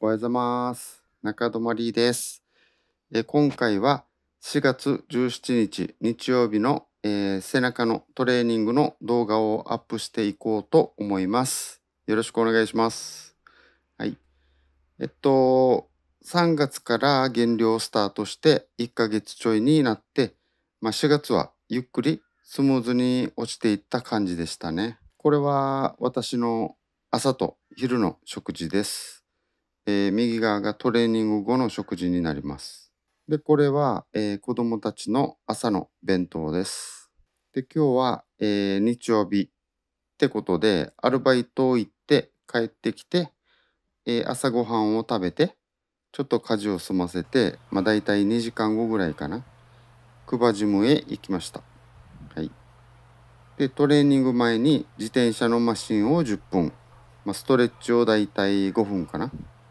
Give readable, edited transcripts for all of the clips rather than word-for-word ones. おはようございます。中泊です。今回は4月17日日曜日の、背中のトレーニングの動画をアップしていこうと思います。よろしくお願いします。はい。3月から減量スタートして1ヶ月ちょいになって、4月はゆっくりスムーズに落ちていった感じでしたね。これは私の朝と昼の食事です。右側がトレーニング後の食事になります。で、これは、子どもたちの朝の弁当です。で、今日は、日曜日ってことで、アルバイトを行って帰ってきて、朝ごはんを食べて、ちょっと家事を済ませて、だいたい2時間後ぐらいかな、クバジムへ行きました。はい。で、トレーニング前に自転車のマシンを10分、ストレッチをだいたい5分かな。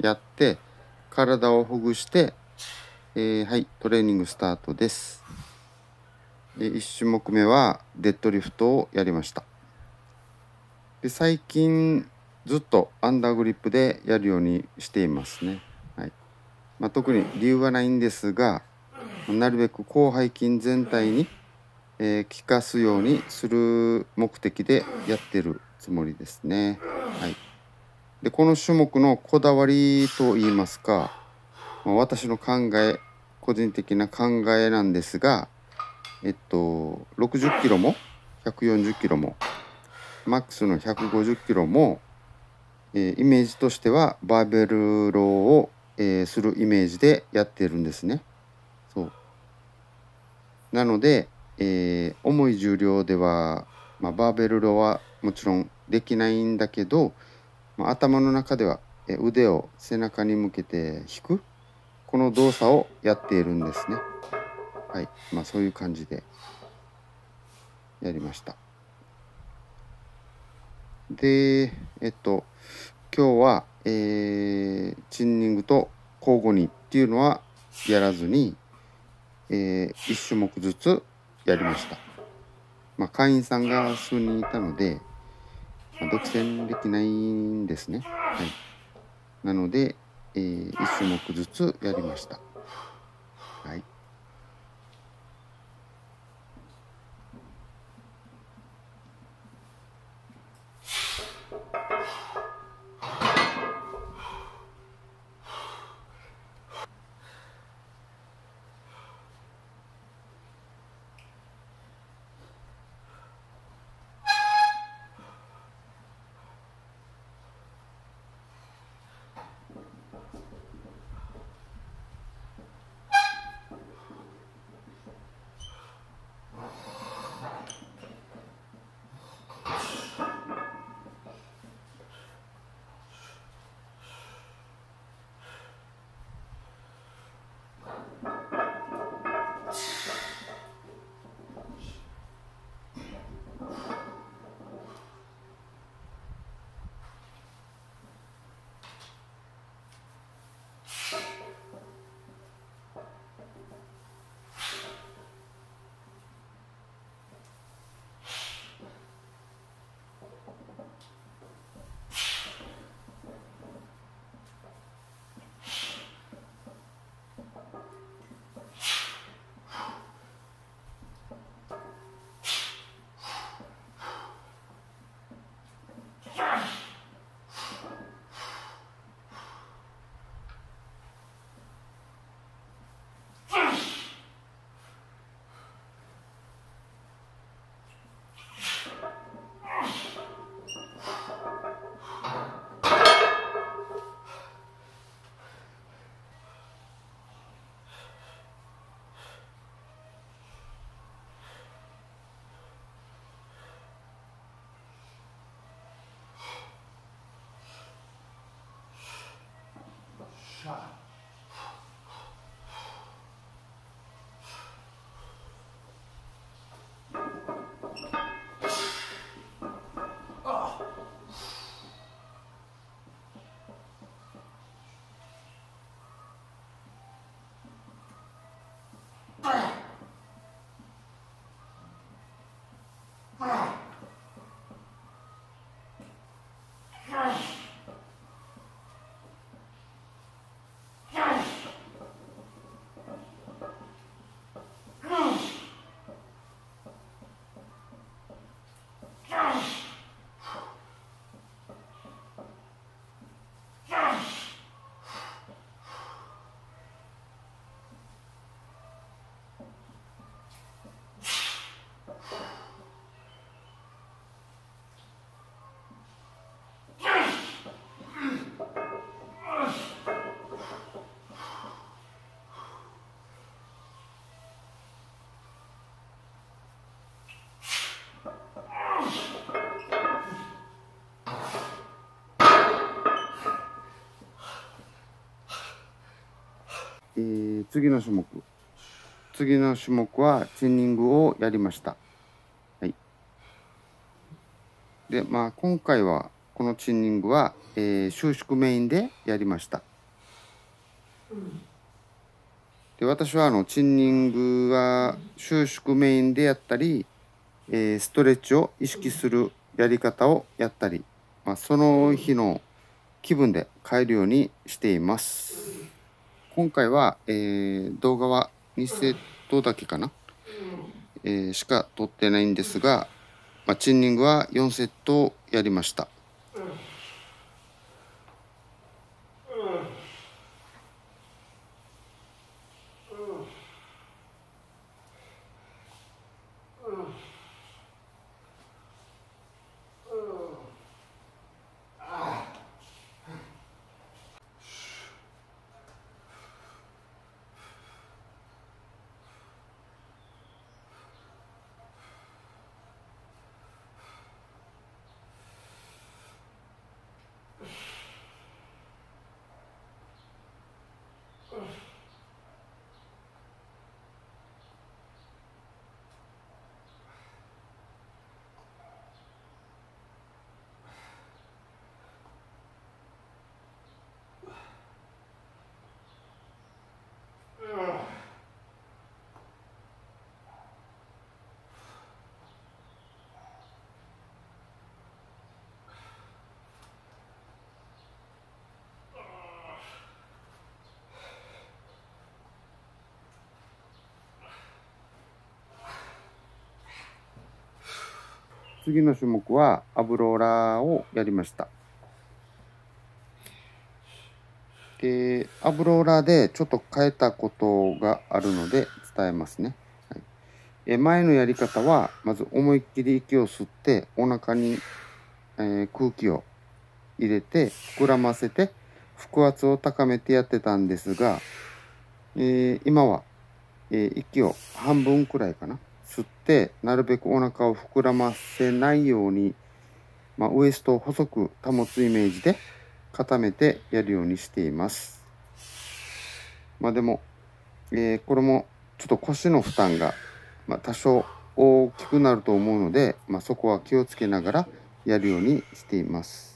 やって体をほぐして、はい、トレーニングスタートです。1種目目はデッドリフトをやりました。で、最近ずっとアンダーグリップでやるようにしていますね。はい。特に理由はないんですが、なるべく広背筋全体に、効かすようにする目的でやってるつもりですね。はい。で、この種目のこだわりといいますか、私の考え、個人的な考えなんですが、60キロも140キロもマックスの150キロも、イメージとしてはバーベルローを、するイメージでやってるんですね。そうなので、重い重量では、バーベルローはもちろんできないんだけど、頭の中では腕を背中に向けて引くこの動作をやっているんですね。はい、そういう感じでやりました。で、今日は、チンニングと交互にっていうのはやらずに、1種目ずつやりました。会員さんが数人いたので、独占できないんですね。はい。なので、1種目ずつやりました。はい。次の種目はチンニングをやりました。はい、で、まあ今回はこのチンニングは、収縮メインでやりました。で、私はチンニングは収縮メインでやったり、ストレッチを意識するやり方をやったり、まあ、その日の気分で変えるようにしています。今回は、動画は2セットだけかな、しか撮ってないんですが、まあ、チンニングは4セットやりました。次の種目はアブローラーをやりました。で、アブローラーでちょっと変えたことがあるので伝えますね。はい、前のやり方はまず思いっきり息を吸ってお腹に、空気を入れて膨らませて腹圧を高めてやってたんですが、今は、息を半分くらいかな。吸ってなるべくお腹を膨らませないように、まあ、ウエストを細く保つイメージで固めてやるようにしています。まあ、でも、これもちょっと腰の負担が、まあ、多少大きくなると思うので、まあ、そこは気をつけながらやるようにしています。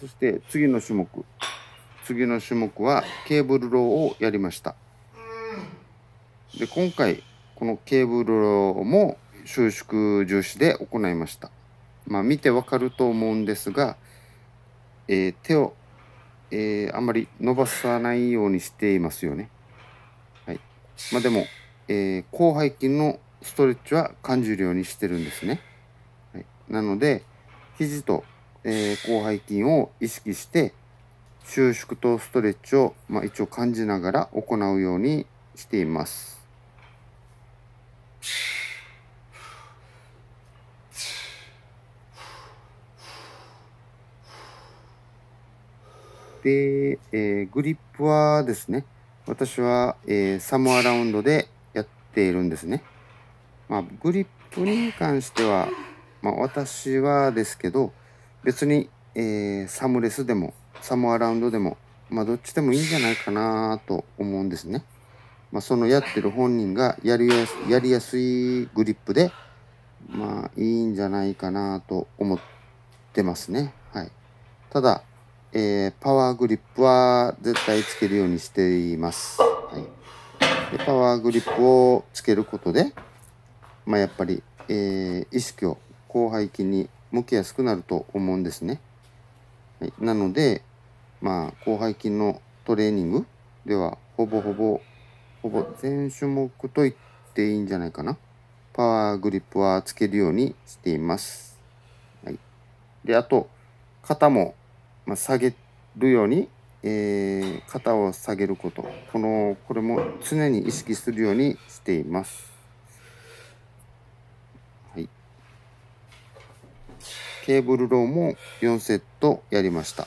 そして次の種目はケーブルローをやりました。で、今回このケーブルローも収縮重視で行いました。まあ見てわかると思うんですが、手を、あまり伸ばさないようにしていますよね。はい。まあでも、広背筋のストレッチは感じるようにしてるんですね。はい、なので肘と広背筋を意識して収縮とストレッチを、まあ、一応感じながら行うようにしています。で、グリップはですね、私は、サムアラウンドでやっているんですね。まあ、グリップに関しては、まあ、私はですけど別に、サムレスでもサムアラウンドでも、まあ、どっちでもいいんじゃないかなと思うんですね。まあ、そのやってる本人がやりやすいグリップで、まあ、いいんじゃないかなと思ってますね。はい、ただ、パワーグリップは絶対つけるようにしています。はい、でパワーグリップをつけることで、まあ、やっぱり、意識を広背筋に向けやすくなると思うんですね。はい、なので、まあ、広背筋のトレーニングではほぼ全種目と言っていいんじゃないかな。パワーグリップはつけるようにしています。はい、で、あと、肩も、まあ、下げるように、肩を下げること。これも常に意識するようにしています。ケーブルローも4セットやりました。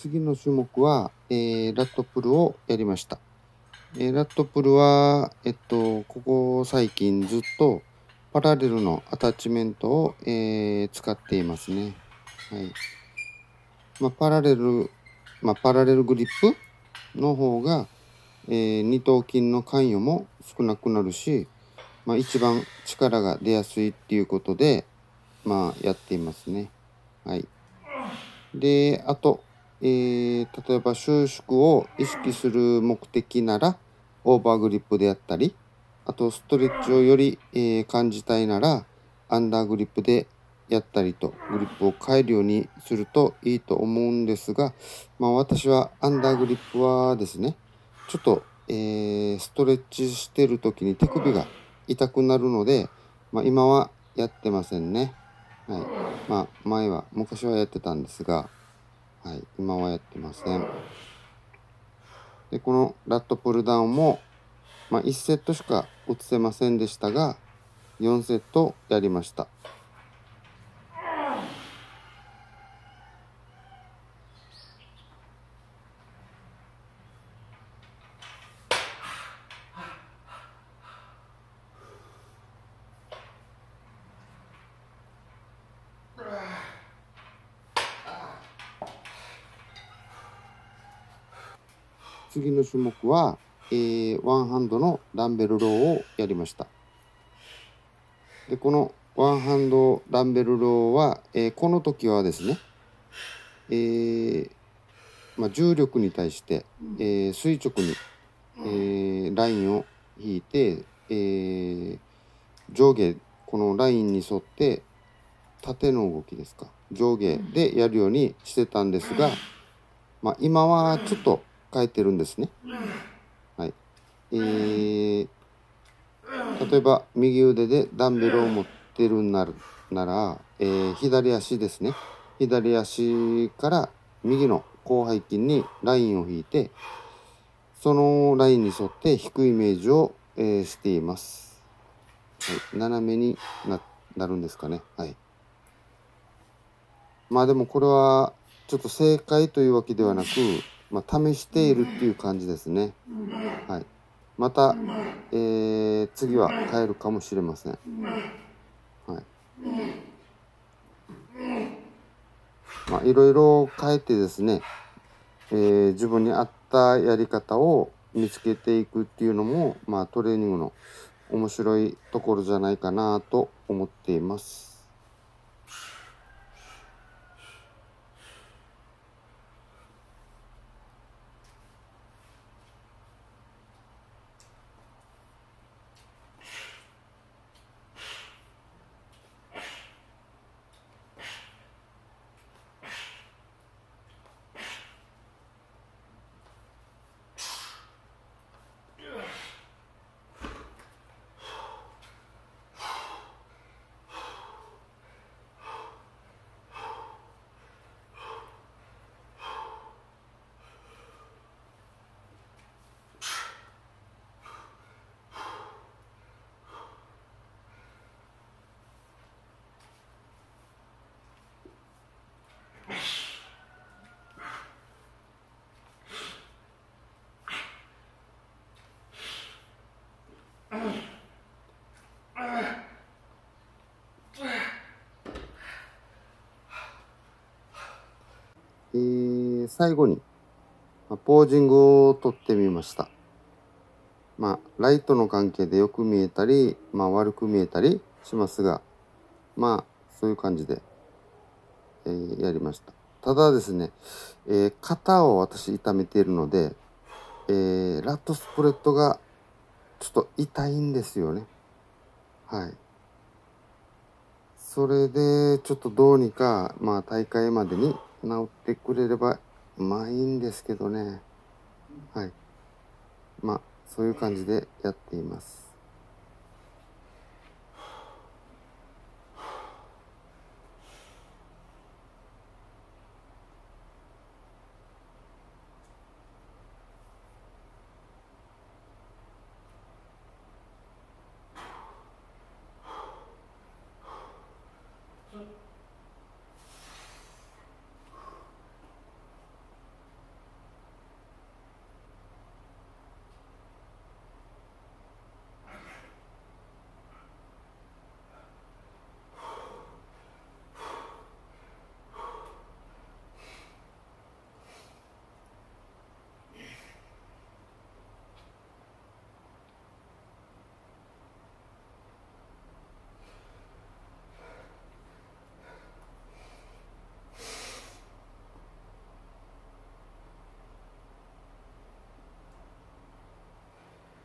次の種目は、ラットプルをやりました。ラットプルは、ここ最近ずっとパラレルのアタッチメントを、使っていますね。はい。パラレルグリップの方が、二頭筋の関与も少なくなるし、一番力が出やすいっていうことで、やっていますね。はい。で、あと、例えば収縮を意識する目的ならオーバーグリップであったり、あとストレッチをより、感じたいならアンダーグリップでやったりと、グリップを変えるようにするといいと思うんですが、私はアンダーグリップはですね、ちょっと、ストレッチしてる時に手首が痛くなるので、今はやってませんね。はい。昔はやってたんですが、はい、今はやってません。で、このラットプルダウンも、1セットしか映せませんでしたが、4セットやりました。次の種目は、ワンハンドのダンベルローをやりました。で、このワンハンドダンベルローは、この時はですね、重力に対して、垂直に、ラインを引いて、上下このラインに沿って縦の動きですか、上下でやるようにしてたんですが、今はちょっと変えてるんですね。はい。例えば右腕でダンベルを持ってるなるなら、左足ですね。左足から右の広背筋にラインを引いて、そのラインに沿って引くイメージを、しています。はい、斜めに なるんですかね。はい。まあでもこれはちょっと正解というわけではなく、まあ、試しているっていう感じですね。はい。また、次は変えるかもしれません。はい。まあ、いろいろ変えてですね、自分に合ったやり方を見つけていくっていうのも、まあ、トレーニングの面白いところじゃないかなと思っています。最後にポージングをとってみました。まあライトの関係でよく見えたり、まあ、悪く見えたりしますが、まあそういう感じで、やりました。ただですね、肩を私痛めているので、ラットスプレッドがちょっと痛いんですよね。はい。それでちょっとどうにか、まあ、大会までに治ってくれればまあいいんですけどね。はい。まあそういう感じでやっています。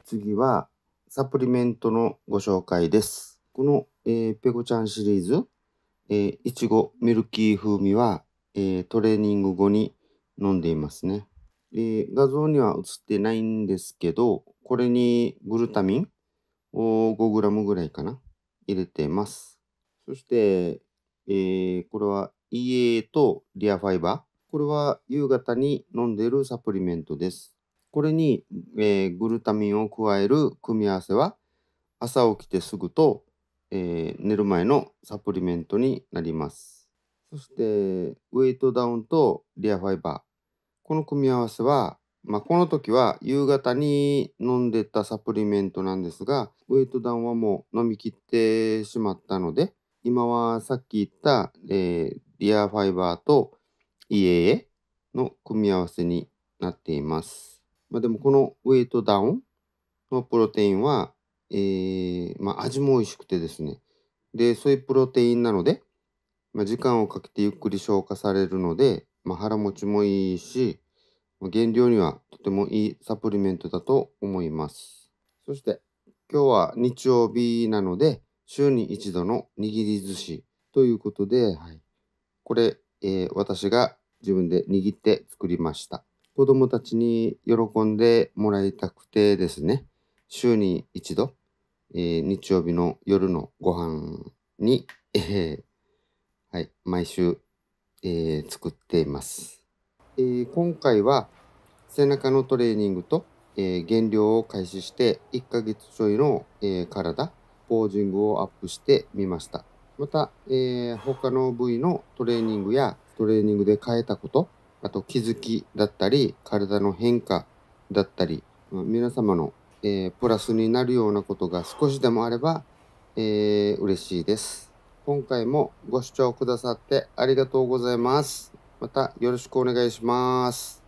次はサプリメントのご紹介です。この、ペコちゃんシリーズ、いちごミルキー風味は、トレーニング後に飲んでいますね。画像には映ってないんですけど、これにグルタミンを 5g ぐらいかな入れてます。そして、これは EA とリアファイバー。これは夕方に飲んでいるサプリメントです。これに、グルタミンを加える組み合わせは朝起きてすぐと、寝る前のサプリメントになります。そしてウェイトダウンとリアファイバー。この組み合わせは、まあ、この時は夕方に飲んでたサプリメントなんですが、ウェイトダウンはもう飲み切ってしまったので、今はさっき言った、リアファイバーと EAA の組み合わせになっています。まあでもこのウェイトダウンのプロテインは、まあ、味も美味しくてですね。で、そういうプロテインなので、まあ、時間をかけてゆっくり消化されるので、まあ、腹持ちもいいし、減量にはとてもいいサプリメントだと思います。そして今日は日曜日なので、週に一度の握り寿司ということで、はい、これ、私が自分で握って作りました。子供たちに喜んでもらいたくてですね、週に一度、日曜日の夜のご飯に、はい、毎週、作っています。今回は背中のトレーニングと、減量を開始して1ヶ月ちょいの、体、ポージングをアップしてみました。また、他の部位のトレーニングやトレーニングで変えたこと、あと気づきだったり、体の変化だったり、皆様の、プラスになるようなことが少しでもあれば、嬉しいです。今回もご視聴くださってありがとうございます。またよろしくお願いします。